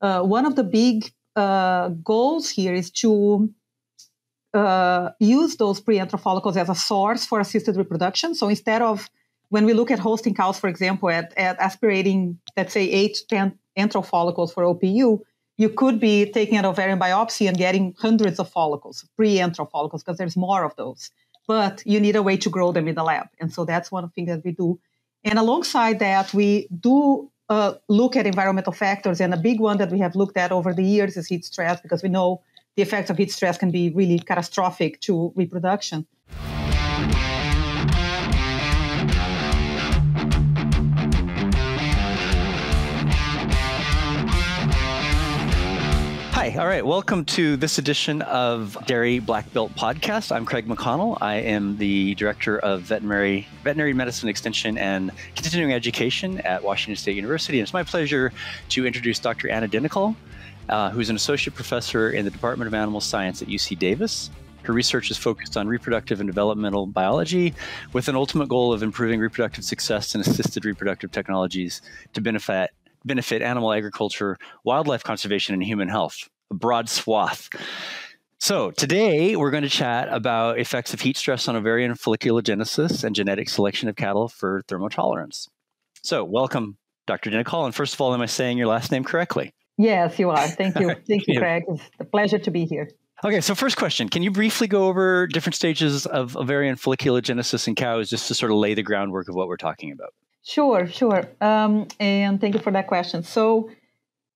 One of the big goals here is to use those preantral follicles as a source for assisted reproduction. So instead of, when we look at hosting cows, for example, at aspirating, let's say, 8 to 10 antral follicles for OPU, you could be taking an ovarian biopsy and getting hundreds of follicles, pre-antral follicles, because there's more of those. But you need a way to grow them in the lab. And so that's one thing that we do. And alongside that, we do look at environmental factors. And a big one that we have looked at over the years is heat stress, because we know the effects of heat stress can be really catastrophic to reproduction. Hi, all right, welcome to this edition of Dairy Black Belt Podcast. I'm Craig McConnell. I am the Director of Veterinary Medicine Extension and Continuing Education at Washington State University. And it's my pleasure to introduce Dr. Anna Denicol, who's an associate professor in the Department of Animal Science at UC Davis. Her research is focused on reproductive and developmental biology with an ultimate goal of improving reproductive success and assisted reproductive technologies to benefit animal agriculture, wildlife conservation, and human health, a broad swath. So today we're going to chat about effects of heat stress on ovarian folliculogenesis and genetic selection of cattle for thermotolerance. So welcome, Dr. Denicol. And first of all, am I saying your last name correctly? Yes, you are. Thank you. Thank you, Craig. It's a pleasure to be here. Okay, so first question, can you briefly go over different stages of ovarian folliculogenesis in cows just to sort of lay the groundwork of what we're talking about? Sure. And thank you for that question. So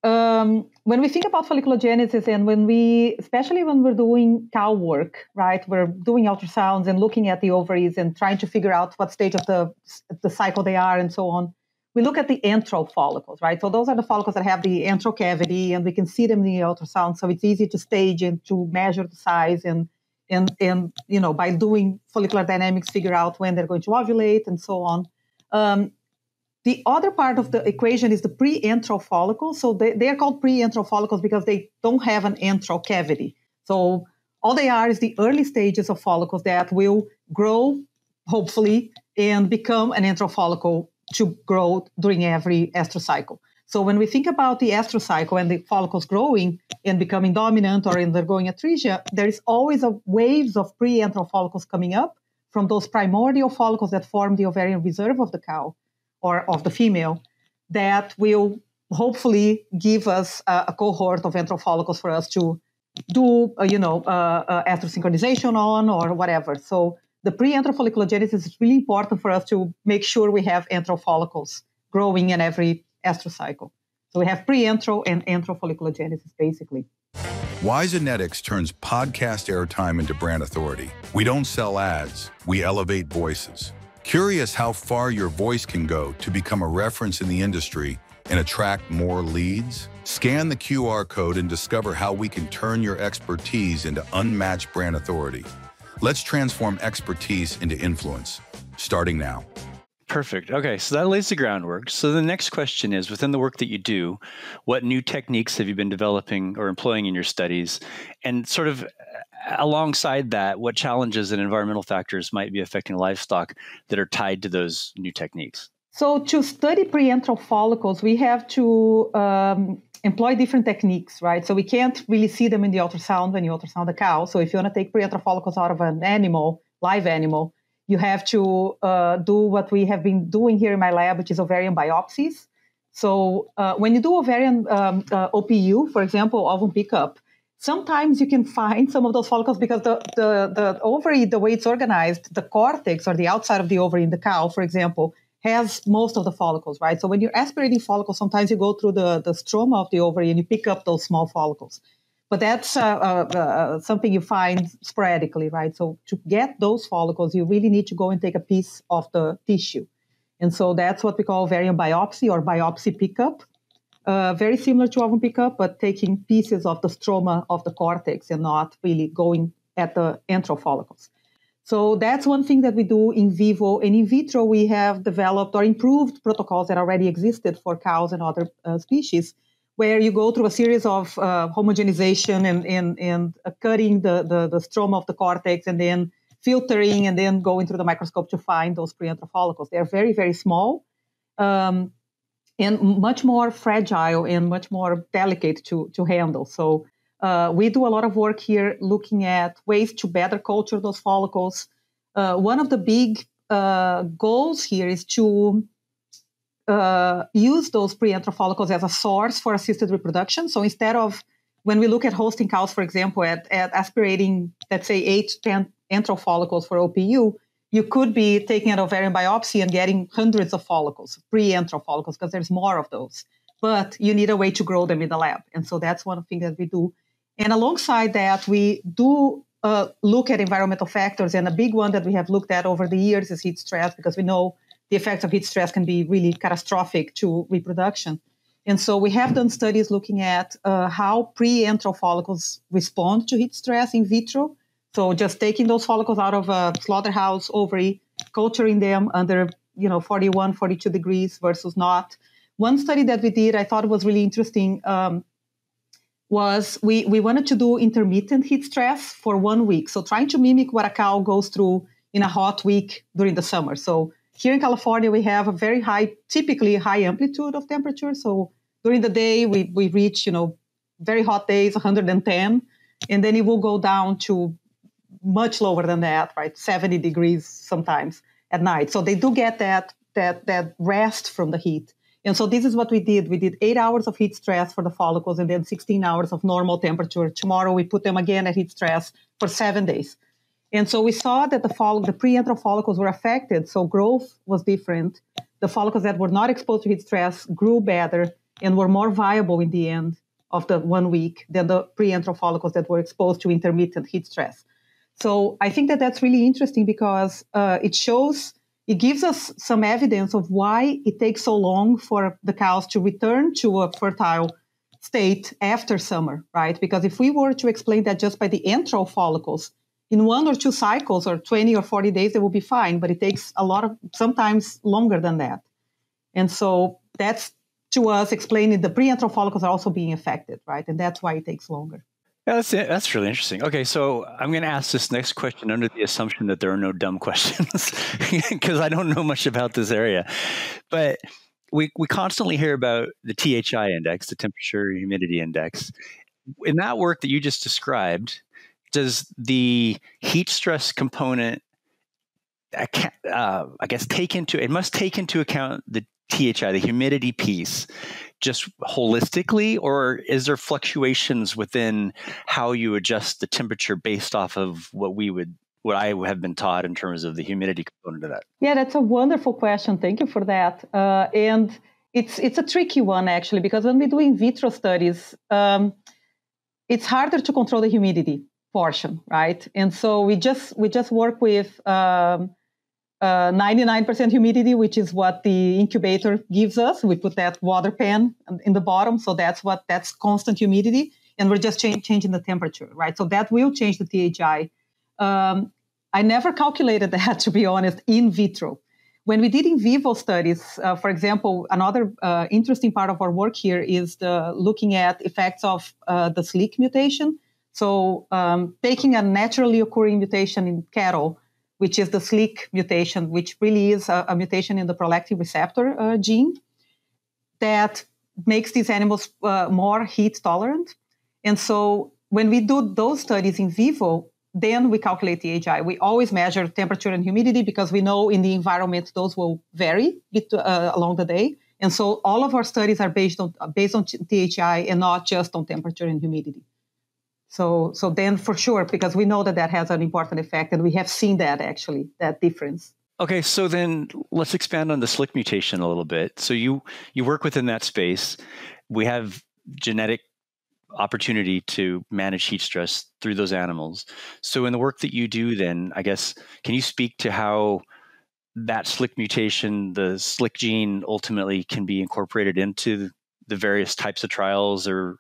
when we think about folliculogenesis and especially when we're doing cow work, right, we're doing ultrasounds and looking at the ovaries and trying to figure out what stage of the cycle they are and so on. We look at the antral follicles, right? So those are the follicles that have the antral cavity and we can see them in the ultrasound. So it's easy to stage and to measure the size and you know, by doing follicular dynamics, figure out when they're going to ovulate and so on. The other part of the equation is the pre-antral follicles. So they are called pre-antral follicles because they don't have an antral cavity. So all they are is the early stages of follicles that will grow, hopefully, and become an antral follicle to grow during every estrous cycle. So when we think about the estrous cycle and the follicles growing and becoming dominant or undergoing atresia, there is always a waves of pre-antral follicles coming up from those primordial follicles that form the ovarian reserve of the cow or of the female that will hopefully give us a cohort of antral follicles for us to do, estrous synchronization on or whatever. So the pre-antral folliculogenesis is really important for us to make sure we have antral follicles growing in every estrous cycle. So we have pre-antral and antral folliculogenesis, basically. Wisenetix turns podcast airtime into brand authority. We don't sell ads, we elevate voices. Curious how far your voice can go to become a reference in the industry and attract more leads? Scan the QR code and discover how we can turn your expertise into unmatched brand authority. Let's transform expertise into influence, starting now. Perfect. Okay, so that lays the groundwork. So the next question is, within the work that you do, what new techniques have you been developing or employing in your studies? And sort of alongside that, what challenges and environmental factors might be affecting livestock that are tied to those new techniques? So to study pre-antral follicles, we have to employ different techniques, right? So we can't really see them in the ultrasound when you ultrasound the cow. So if you want to take pre-antral follicles out of an animal, live animal, you have to do what we have been doing here in my lab, which is ovarian biopsies. So when you do ovarian OPU, for example, ovum pickup, sometimes you can find some of those follicles because the ovary, the way it's organized, the cortex or the outside of the ovary in the cow, for example, has most of the follicles, right? So when you're aspirating follicles, sometimes you go through the stroma of the ovary and you pick up those small follicles. But that's something you find sporadically, right? So to get those follicles, you really need to go and take a piece of the tissue. And so that's what we call ovarian biopsy or biopsy pickup. Very similar to ovum pickup, but taking pieces of the stroma of the cortex and not really going at the antral follicles. So that's one thing that we do in vivo. And in vitro, we have developed or improved protocols that already existed for cows and other species, where you go through a series of homogenization and cutting the stroma of the cortex and then filtering and then going through the microscope to find those pre-antral follicles. They're very, very small. and much more fragile and much more delicate to handle. So we do a lot of work here looking at ways to better culture those follicles. One of the big goals here is to use those preenteral follicles as a source for assisted reproduction. So instead of, when we look at hosting cows, for example, at aspirating, let's say, 8 to 10 enteral follicles for OPU, you could be taking an ovarian biopsy and getting hundreds of follicles, pre-enteral follicles, because there's more of those. But you need a way to grow them in the lab. And so that's one thing that we do. And alongside that, we do look at environmental factors. And a big one that we have looked at over the years is heat stress, because we know the effects of heat stress can be really catastrophic to reproduction. And so we have done studies looking at how pre-enteral follicles respond to heat stress in vitro. So just taking those follicles out of a slaughterhouse ovary, culturing them under 41, 42 degrees versus not. One study that we did, I thought was really interesting, was we wanted to do intermittent heat stress for 1 week. So trying to mimic what a cow goes through in a hot week during the summer. So here in California, we have a very high, typically high amplitude of temperature. So during the day, we reach, very hot days, 110, and then it will go down to much lower than that, right? 70 degrees sometimes at night. So they do get that rest from the heat. And so this is what we did. We did 8 hours of heat stress for the follicles and then 16 hours of normal temperature. Tomorrow, we put them again at heat stress for 7 days. And so we saw that the pre-enteral follicles were affected, so growth was different. The follicles that were not exposed to heat stress grew better and were more viable in the end of the 1 week than the pre-enteral follicles that were exposed to intermittent heat stress. So I think that that's really interesting because it gives us some evidence of why it takes so long for the cows to return to a fertile state after summer, right? Because if we were to explain that just by the enteral follicles, in 1 or 2 cycles or 20 or 40 days, they will be fine. But it takes sometimes longer than that. And so that's, to us, explaining the preenteral follicles are also being affected, right? And that's why it takes longer. Yeah, that's really interesting. Okay, so I'm going to ask this next question under the assumption that there are no dumb questions because I don't know much about this area. But we constantly hear about the THI index, the temperature humidity index. In that work that you just described, does the heat stress component, it must take into account the THI, the humidity piece, just holistically, or is there fluctuations within how you adjust the temperature based off of what I have been taught in terms of the humidity component of that? Yeah, that's a wonderful question. Thank you for that. And it's a tricky one actually, because when we do in vitro studies, it's harder to control the humidity portion, right? And so we just work with 99% humidity, which is what the incubator gives us. We put that water pan in the bottom, so that's constant humidity, and we're just changing the temperature, right? So that will change the THI. I never calculated that, to be honest, in vitro. When we did in vivo studies, for example, another interesting part of our work here is looking at effects of the slick mutation. So taking a naturally occurring mutation in cattle, which is the slick mutation, which really is a mutation in the prolactin receptor gene that makes these animals more heat tolerant. And so when we do those studies in vivo, then we calculate THI. We always measure temperature and humidity because we know in the environment those will vary along the day. And so all of our studies are based on THI and not just on temperature and humidity. So then for sure, because we know that has an important effect, and we have seen that actually, that difference. Okay, so then let's expand on the slick mutation a little bit. So you work within that space. We have genetic opportunity to manage heat stress through those animals. So in the work that you do then, I guess, can you speak to how that slick mutation, the slick gene, ultimately can be incorporated into the various types of trials or,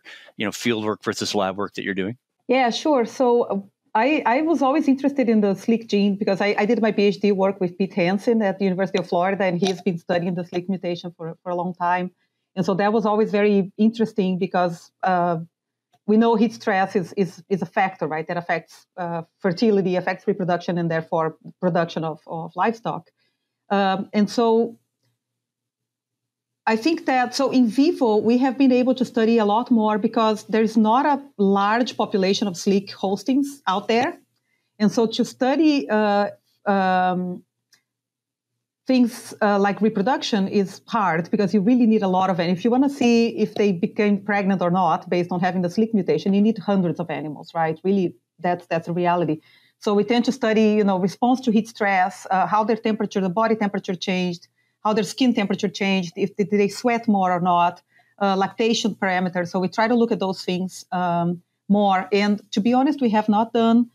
field work versus lab work that you're doing? Yeah, sure. So I was always interested in the slick gene because I did my PhD work with Pete Hansen at the University of Florida, and he's been studying the slick mutation for a long time. And so that was always very interesting because we know heat stress is a factor, right? That affects fertility, affects reproduction, and therefore production of livestock. And so I think that, so in vivo, we have been able to study a lot more because there's not a large population of slick hostings out there. And so to study things like reproduction is hard because you really need a lot of, and if you want to see if they became pregnant or not based on having the slick mutation, you need hundreds of animals, right? Really, that's the reality. So we tend to study, you know, response to heat stress, how their temperature, the body temperature changed, how their skin temperature changed, if did they sweat more or not, lactation parameters. So we try to look at those things more. And to be honest, we have not done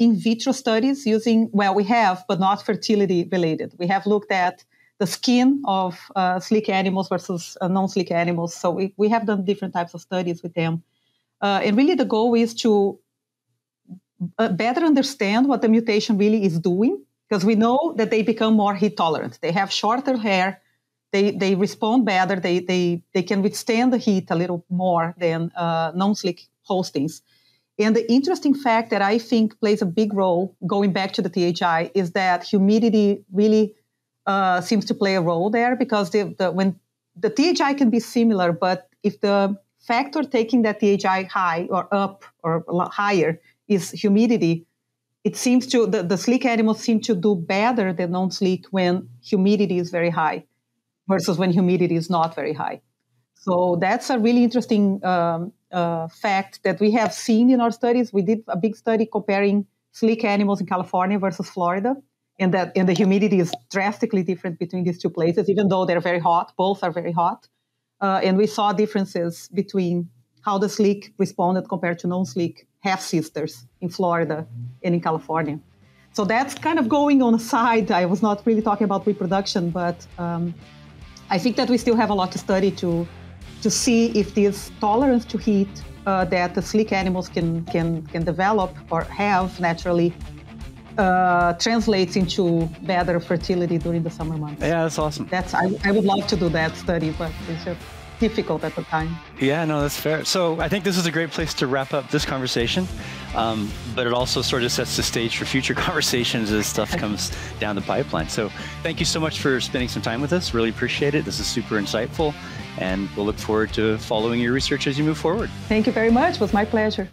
in vitro studies using, well, we have, but not fertility related. We have looked at the skin of slick animals versus non-slick animals. So we have done different types of studies with them. And really the goal is to better understand what the mutation really is doing, because we know that they become more heat tolerant. They have shorter hair. They respond better. They can withstand the heat a little more than non-slick hostings. And the interesting fact that I think plays a big role, going back to the THI, is that humidity really seems to play a role there, because when the THI can be similar, but if the factor taking that THI high or up or higher is humidity, it seems to, the slick animals seem to do better than non-slick when humidity is very high versus when humidity is not very high. So that's a really interesting fact that we have seen in our studies. We did a big study comparing slick animals in California versus Florida, and the humidity is drastically different between these two places, even though they're very hot. Both are very hot. And we saw differences between how the slick responded compared to non-slick half-sisters in Florida and in California. So that's kind of going on a side. I was not really talking about reproduction, but I think that we still have a lot to study to see if this tolerance to heat that the slick animals can develop or have naturally translates into better fertility during the summer months. Yeah, that's awesome. I would love to do that study, but it's just difficult at the time. Yeah, no, that's fair. So I think this is a great place to wrap up this conversation, but it also sort of sets the stage for future conversations as stuff comes down the pipeline. So thank you so much for spending some time with us. Really appreciate it. This is super insightful, and we'll look forward to following your research as you move forward. Thank you very much. It was my pleasure.